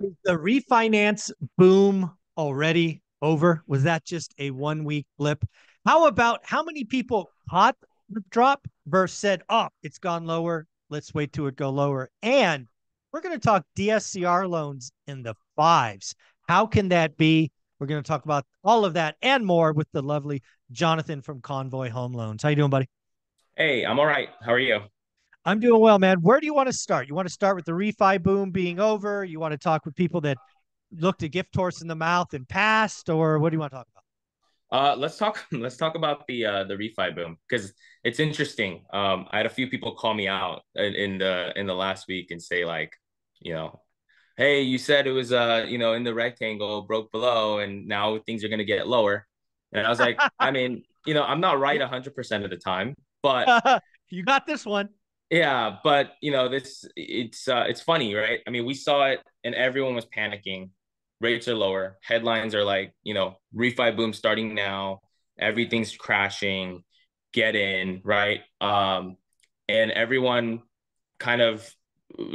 Is the refinance boom already over? Was that just a one-week blip? How about how many people caught the drop versus said, oh, it's gone lower. Let's wait till it go lower. And we're going to talk DSCR loans in the fives. How can that be? We're going to talk about all of that and more with the lovely Jonathan from Convoy Home Loans. How you doing, buddy? Hey, I'm all right. How are you? I'm doing well, man. Where do you want to start? You want to start with the refi boom being over? You want to talk with people that looked a gift horse in the mouth and passed, or what do you want to talk about? Let's talk about the refi boom, because it's interesting. I had a few people call me out in the last week and say, like, you know, hey, you said it was, you know, in the rectangle, broke below, and now things are going to get lower. And I was like, I mean, you know, I'm not right 100% of the time, but you got this one. Yeah. But you know, it's funny, right? I mean, we saw it and everyone was panicking. Rates are lower. Headlines are like, you know, refi boom starting now. Everything's crashing. Get in, right? And everyone kind of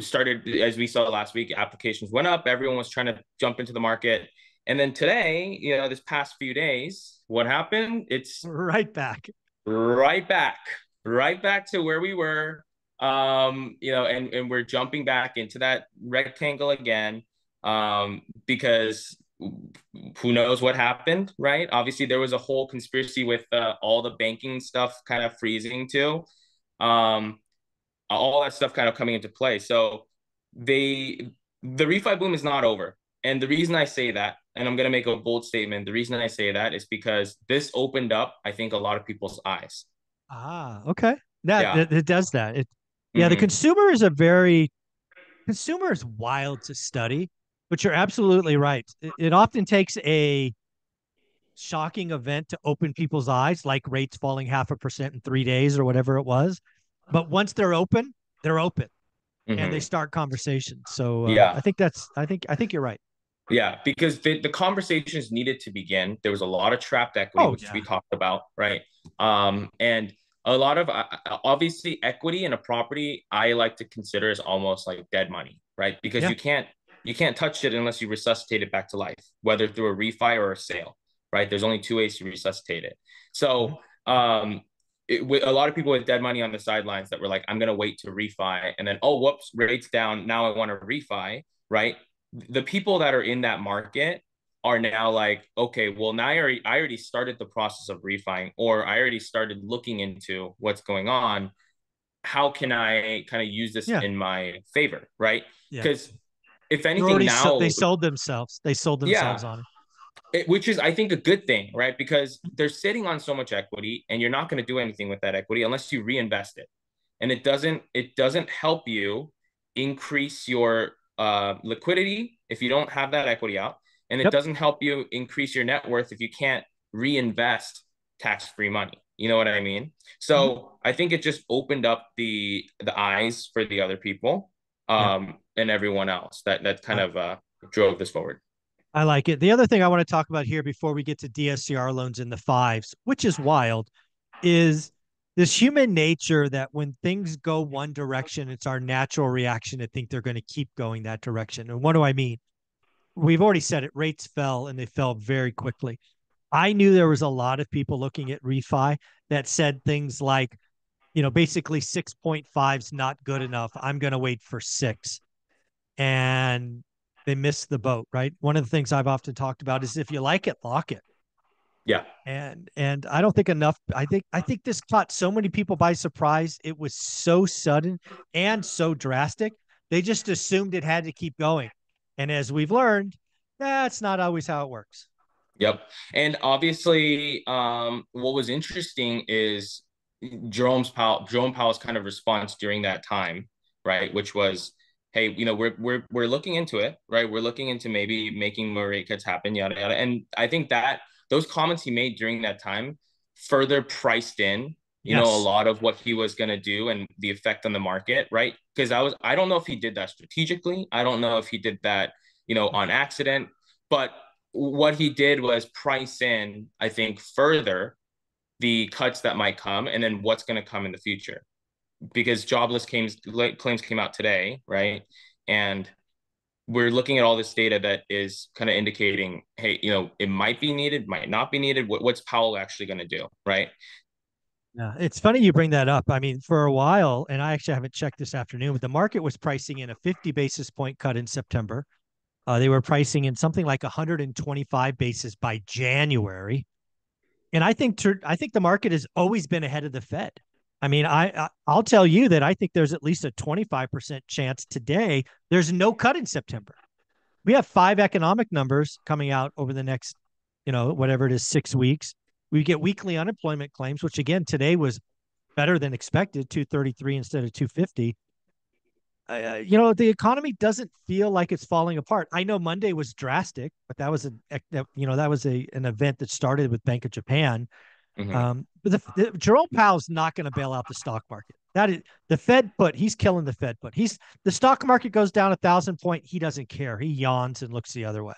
started, as we saw last week, applications went up. Everyone was trying to jump into the market. And then today, you know, this past few days, what happened? It's right back to where we were. You know, and we're jumping back into that rectangle again. Because who knows what happened, right? Obviously, there was a whole conspiracy with all the banking stuff kind of freezing too. All that stuff kind of coming into play. So the refi boom is not over. And the reason I say that, and I'm going to make a bold statement, the reason I say that is because this opened up, I think, a lot of people's eyes. Ah, okay. It does that. The consumer is wild to study. But you're absolutely right. It often takes a shocking event to open people's eyes, like rates falling 0.5% in 3 days or whatever it was. But once they're open, and they start conversations. So I think you're right. Yeah, because the conversations needed to begin. There was a lot of trapped equity, which we talked about, right? And a lot of obviously equity in a property, I like to consider as almost like dead money, right? Because you can't touch it unless you resuscitate it back to life, whether through a refi or a sale, right? There's only two ways to resuscitate it. So with a lot of people with dead money on the sidelines that were like, I'm going to wait to refi. And then, oh, whoops, rates down. Now I want to refi, right? The people that are in that market are now like, okay, well, now I already started the process of refining, or I already started looking into what's going on. How can I kind of use this in my favor, right? Because if anything, now they sold themselves on it, which is, I think, a good thing, right? Because they're sitting on so much equity, and you're not going to do anything with that equity unless you reinvest it. And it doesn't help you increase your liquidity if you don't have that equity out, and it doesn't help you increase your net worth if you can't reinvest tax-free money. You know what I mean? So I think it just opened up the eyes for the other people. And everyone else that kind of drove this forward. I like it. The other thing I want to talk about here before we get to DSCR loans in the fives, which is wild, is this human nature that when things go one direction, it's our natural reaction to think they're going to keep going that direction. And what do I mean? We've already said it. Rates fell, and they fell very quickly. I knew there was a lot of people looking at refi that said things like, you know, basically 6.5's not good enough. I'm going to wait for 6. And they missed the boat, right? One of the things I've often talked about is if you like it, lock it. Yeah. And I don't think enough. I think this caught so many people by surprise. It was so sudden and so drastic. They just assumed it had to keep going. And as we've learned, that's not always how it works. Yep. And obviously, what was interesting is Jerome Powell's kind of response during that time, right? Which was, hey, you know, we're looking into it, right? We're looking into maybe making more rate cuts happen, yada yada. And I think that those comments he made during that time further priced in, you know, a lot of what he was going to do and the effect on the market, right? Because I don't know if he did that strategically. I don't know if he did that, you know, on accident. But what he did was price in, I think, further the cuts that might come, and then what's going to come in the future, because jobless claims came out today, right? And we're looking at all this data that is kind of indicating, hey, you know, it might be needed, might not be needed. What's Powell actually going to do, right? Yeah, it's funny you bring that up. I mean, for a while, and I actually haven't checked this afternoon, but the market was pricing in a 50 basis point cut in September. They were pricing in something like 125 basis by January. And I think the market has always been ahead of the Fed. I mean, I'll tell you that I think there's at least a 25% chance today there's no cut in September. We have 5 economic numbers coming out over the next, you know, whatever it is, 6 weeks. We get weekly unemployment claims, which again, today was better than expected, 233 instead of 250. You know, the economy doesn't feel like it's falling apart. I know Monday was drastic, but that was an event that started with Bank of Japan. Mm-hmm. But Jerome Powell's not going to bail out the stock market. That is the Fed put. He's killing the Fed put. The stock market goes down 1,000 points. He doesn't care. He yawns and looks the other way.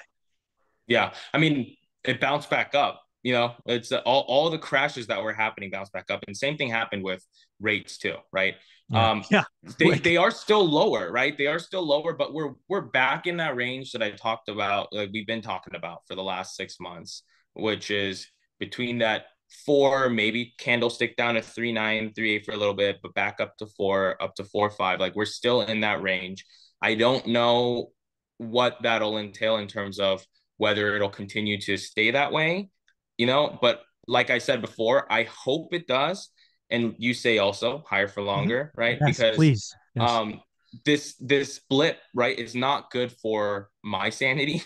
Yeah, I mean, it bounced back up. You know, it's all the crashes that were happening bounced back up, and same thing happened with rates too, right? Yeah. They are still lower, right? They are still lower, but we're back in that range that I talked about, like we've been talking about for the last 6 months, which is between that 4, maybe candlestick down to 3.9, 3.8 for a little bit, but back up to 4, up to 4.5. Like we're still in that range. I don't know what that'll entail in terms of whether it'll continue to stay that way, you know, but like I said before, I hope it does. And you say also higher for longer, right? Yes, because please. Yes. This blip, right, is not good for my sanity,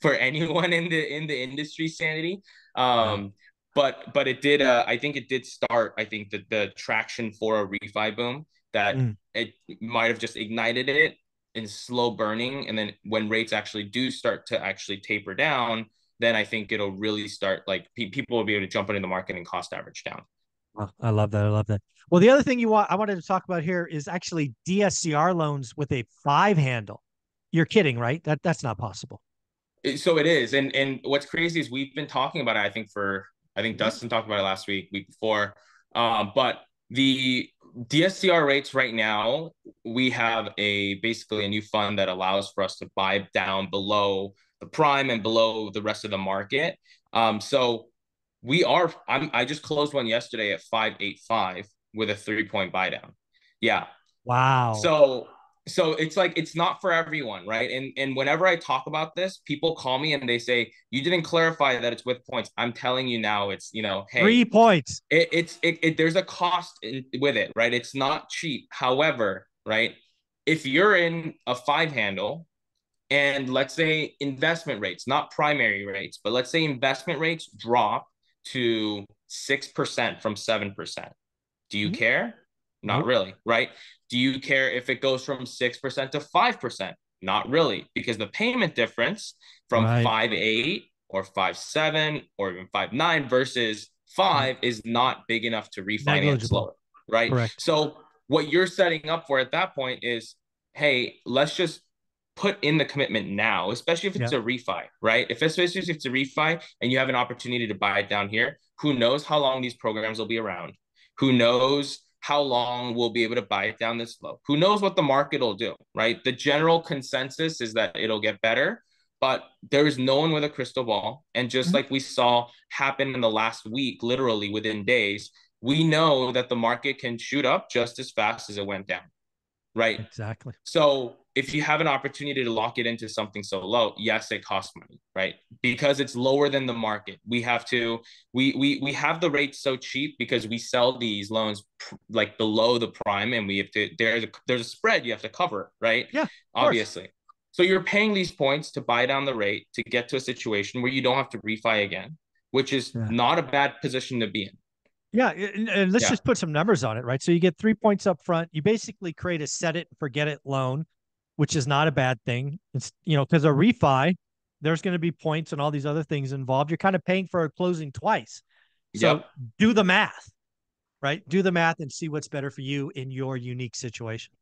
for anyone in the industry's sanity. Wow. But it did. I think it did start. I think that the traction for a refi boom that it might have just ignited it in slow burning, and then when rates actually do start to actually taper down, then I think it'll really start. Like people will be able to jump into the market and cost average down. Oh, I love that. I love that. Well, the other thing I wanted to talk about here is actually DSCR loans with a 5 handle. You're kidding, right? That's not possible. So it is, and what's crazy is we've been talking about it. I think Dustin talked about it last week before. But the DSCR rates right now, we have basically a new fund that allows for us to buy down below the prime and below the rest of the market. So we are. I just closed one yesterday at 5.85 with a 3-point buy down. Yeah. Wow. So it's like, it's not for everyone, right? And whenever I talk about this, people call me and they say, you didn't clarify that it's with points. I'm telling you now, it's, you know, hey, 3 points. There's a cost with it, right? It's not cheap. However, right, if you're in a 5 handle and let's say investment rates, not primary rates, but let's say investment rates drop to 6% from 7%. Do you care? Not really, right? Do you care if it goes from 6% to 5%? Not really, because the payment difference from 5.8 or 5.7 or even 5.9 versus 5 is not big enough to refinance lower, right? Correct. So what you're setting up for at that point is, hey, let's just put in the commitment now, especially if it's a refi, right? Especially if it's a refi and you have an opportunity to buy it down here, who knows how long these programs will be around? Who knows how long we'll be able to buy it down this low? Who knows what the market will do, right? The general consensus is that it'll get better, but there is no one with a crystal ball. And just like we saw happen in the last week, literally within days, we know that the market can shoot up just as fast as it went down, right? Exactly. So if you have an opportunity to lock it into something so low, yes, it costs money, right? Because it's lower than the market. We have to, we have the rates so cheap because we sell these loans like below the prime, and we have to, there's a spread you have to cover, right? Yeah, obviously. Course. So you're paying these points to buy down the rate to get to a situation where you don't have to refi again, which is not a bad position to be in. Yeah, and let's just put some numbers on it, right? So you get 3 points up front. You basically create a set it and forget it loan, which is not a bad thing. It's, you know, because a refi, there's going to be points and all these other things involved. You're kind of paying for a closing twice. So do the math, right? Do the math and see what's better for you in your unique situation.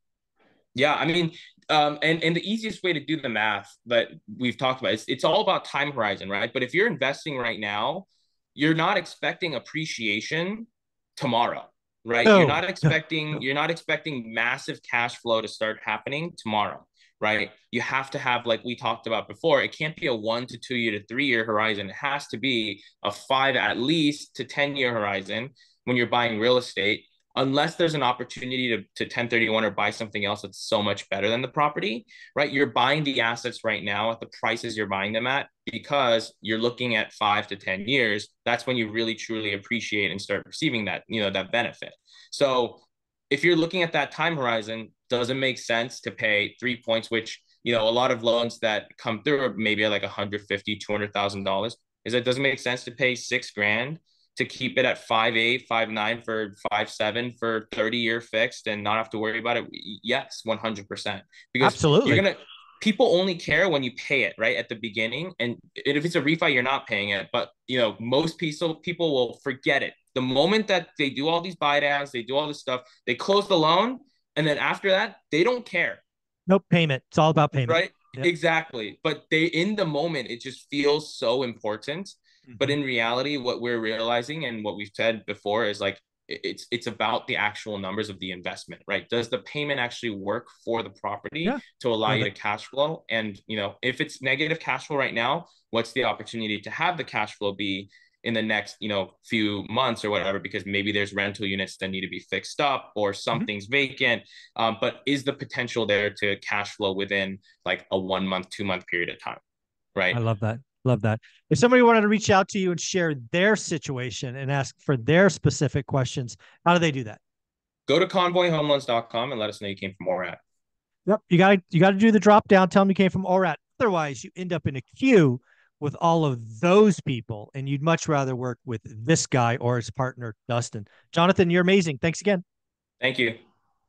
Yeah, I mean, and the easiest way to do the math that we've talked about, it's all about time horizon, right? But if you're investing right now, you're not expecting appreciation tomorrow, right? No. You're not expecting massive cash flow to start happening tomorrow. right? You have to have, like we talked about before, it can't be a 1 to 2 year to 3 year horizon. It has to be a 5 at least to 10 year horizon when you're buying real estate, unless there's an opportunity to 1031 or buy something else that's so much better than the property, right? You're buying the assets right now at the prices you're buying them at because you're looking at 5 to 10 years. That's when you really truly appreciate and start receiving that, you know, that benefit. So if you're looking at that time horizon, doesn't make sense to pay 3 points, which, you know, a lot of loans that come through are maybe like $150,000, $200,000, is that doesn't make sense to pay $6,000 to keep it at 5.8, 5.9 for 5.7 for 30-year fixed and not have to worry about it. Yes, 100%. Because absolutely, you're going to, people only care when you pay it right at the beginning. And if it's a refi, you're not paying it, but you know, most people will forget it. The moment that they do all these buy downs, they do all this stuff, they close the loan. And then after that, they don't care. No payment. It's all about payment. Right. Yep. Exactly. But they, in the moment, it just feels so important. But in reality, what we're realizing and what we've said before is like, it's about the actual numbers of the investment, right? Does the payment actually work for the property to allow you to cash flow? And, you know, if it's negative cash flow right now, what's the opportunity to have the cash flow be in the next, you know, few months or whatever, because maybe there's rental units that need to be fixed up or something's vacant. But is the potential there to cash flow within like a 1 month, 2 month period of time, right? I love that. Love that. If somebody wanted to reach out to you and share their situation and ask for their specific questions, how do they do that? Go to convoyhomeloans.com and let us know you came from Orat. Yep. You got to do the drop down. Tell them you came from Orat. Otherwise, you end up in a queue with all of those people, and you'd much rather work with this guy or his partner, Dustin. Jonathan, you're amazing. Thanks again. Thank you.